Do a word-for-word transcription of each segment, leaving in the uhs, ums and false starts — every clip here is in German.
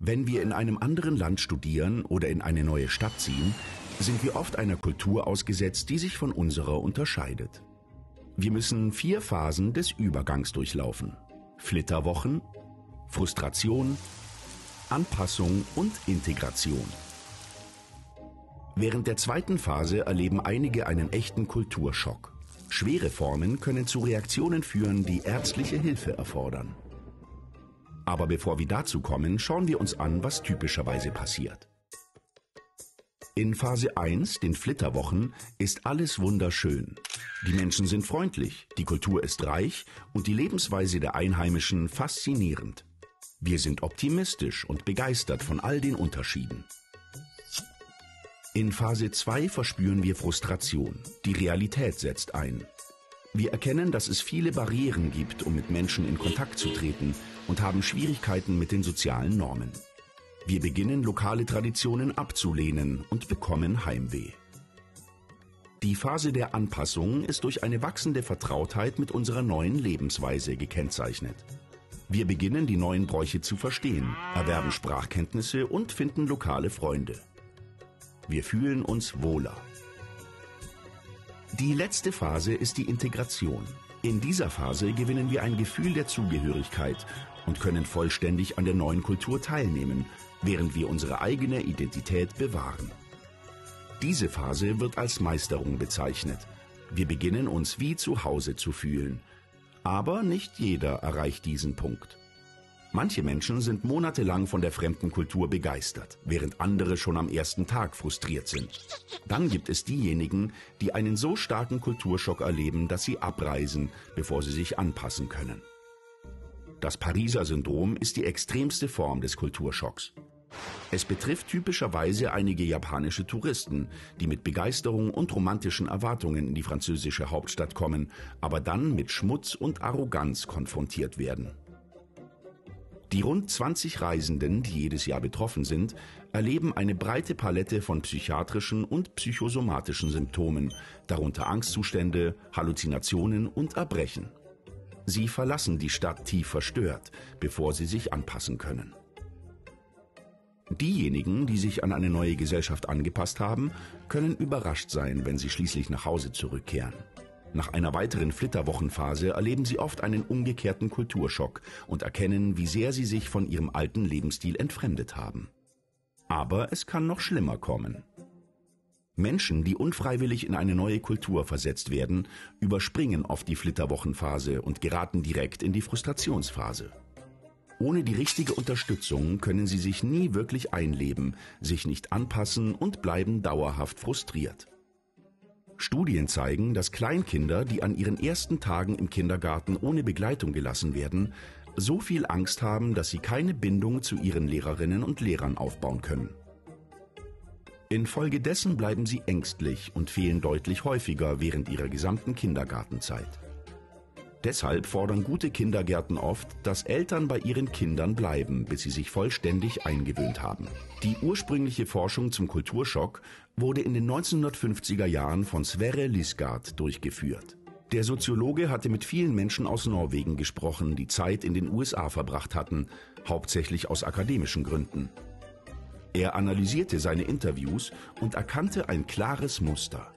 Wenn wir in einem anderen Land studieren oder in eine neue Stadt ziehen, sind wir oft einer Kultur ausgesetzt, die sich von unserer unterscheidet. Wir müssen vier Phasen des Übergangs durchlaufen: Flitterwochen, Frustration, Anpassung und Integration. Während der zweiten Phase erleben einige einen echten Kulturschock. Schwere Formen können zu Reaktionen führen, die ärztliche Hilfe erfordern. Aber bevor wir dazu kommen, schauen wir uns an, was typischerweise passiert. In Phase eins, den Flitterwochen, ist alles wunderschön. Die Menschen sind freundlich, die Kultur ist reich und die Lebensweise der Einheimischen faszinierend. Wir sind optimistisch und begeistert von all den Unterschieden. In Phase zwei verspüren wir Frustration. Die Realität setzt ein. Wir erkennen, dass es viele Barrieren gibt, um mit Menschen in Kontakt zu treten, und haben Schwierigkeiten mit den sozialen Normen. Wir beginnen, lokale Traditionen abzulehnen und bekommen Heimweh. Die Phase der Anpassung ist durch eine wachsende Vertrautheit mit unserer neuen Lebensweise gekennzeichnet. Wir beginnen, die neuen Bräuche zu verstehen, erwerben Sprachkenntnisse und finden lokale Freunde. Wir fühlen uns wohler. Die letzte Phase ist die Integration. In dieser Phase gewinnen wir ein Gefühl der Zugehörigkeit und können vollständig an der neuen Kultur teilnehmen, während wir unsere eigene Identität bewahren. Diese Phase wird als Meisterung bezeichnet. Wir beginnen, uns wie zu Hause zu fühlen. Aber nicht jeder erreicht diesen Punkt. Manche Menschen sind monatelang von der fremden Kultur begeistert, während andere schon am ersten Tag frustriert sind. Dann gibt es diejenigen, die einen so starken Kulturschock erleben, dass sie abreisen, bevor sie sich anpassen können. Das Pariser Syndrom ist die extremste Form des Kulturschocks. Es betrifft typischerweise einige japanische Touristen, die mit Begeisterung und romantischen Erwartungen in die französische Hauptstadt kommen, aber dann mit Schmutz und Arroganz konfrontiert werden. Die rund zwanzig Reisenden, die jedes Jahr betroffen sind, erleben eine breite Palette von psychiatrischen und psychosomatischen Symptomen, darunter Angstzustände, Halluzinationen und Erbrechen. Sie verlassen die Stadt tief verstört, bevor sie sich anpassen können. Diejenigen, die sich an eine neue Gesellschaft angepasst haben, können überrascht sein, wenn sie schließlich nach Hause zurückkehren. Nach einer weiteren Flitterwochenphase erleben sie oft einen umgekehrten Kulturschock und erkennen, wie sehr sie sich von ihrem alten Lebensstil entfremdet haben. Aber es kann noch schlimmer kommen. Menschen, die unfreiwillig in eine neue Kultur versetzt werden, überspringen oft die Flitterwochenphase und geraten direkt in die Frustrationsphase. Ohne die richtige Unterstützung können sie sich nie wirklich einleben, sich nicht anpassen und bleiben dauerhaft frustriert. Studien zeigen, dass Kleinkinder, die an ihren ersten Tagen im Kindergarten ohne Begleitung gelassen werden, so viel Angst haben, dass sie keine Bindung zu ihren Lehrerinnen und Lehrern aufbauen können. Infolgedessen bleiben sie ängstlich und fehlen deutlich häufiger während ihrer gesamten Kindergartenzeit. Deshalb fordern gute Kindergärten oft, dass Eltern bei ihren Kindern bleiben, bis sie sich vollständig eingewöhnt haben. Die ursprüngliche Forschung zum Kulturschock wurde in den neunzehnhundertfünfziger Jahren von Sverre Lysgaard durchgeführt. Der Soziologe hatte mit vielen Menschen aus Norwegen gesprochen, die Zeit in den U S A verbracht hatten, hauptsächlich aus akademischen Gründen. Er analysierte seine Interviews und erkannte ein klares Muster.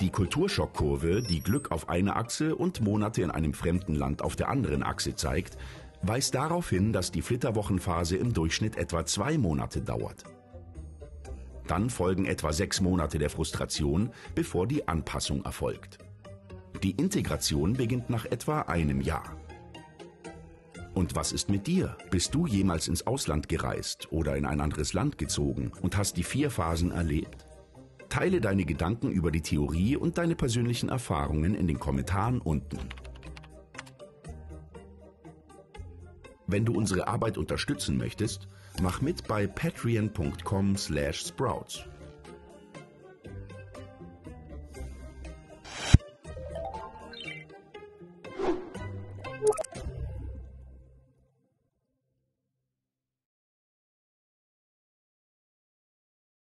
Die Kulturschockkurve, die Glück auf einer Achse und Monate in einem fremden Land auf der anderen Achse zeigt, weist darauf hin, dass die Flitterwochenphase im Durchschnitt etwa zwei Monate dauert. Dann folgen etwa sechs Monate der Frustration, bevor die Anpassung erfolgt. Die Integration beginnt nach etwa einem Jahr. Und was ist mit dir? Bist du jemals ins Ausland gereist oder in ein anderes Land gezogen und hast die vier Phasen erlebt? Teile deine Gedanken über die Theorie und deine persönlichen Erfahrungen in den Kommentaren unten. Wenn du unsere Arbeit unterstützen möchtest, mach mit bei patreon punkt com slash sprouts.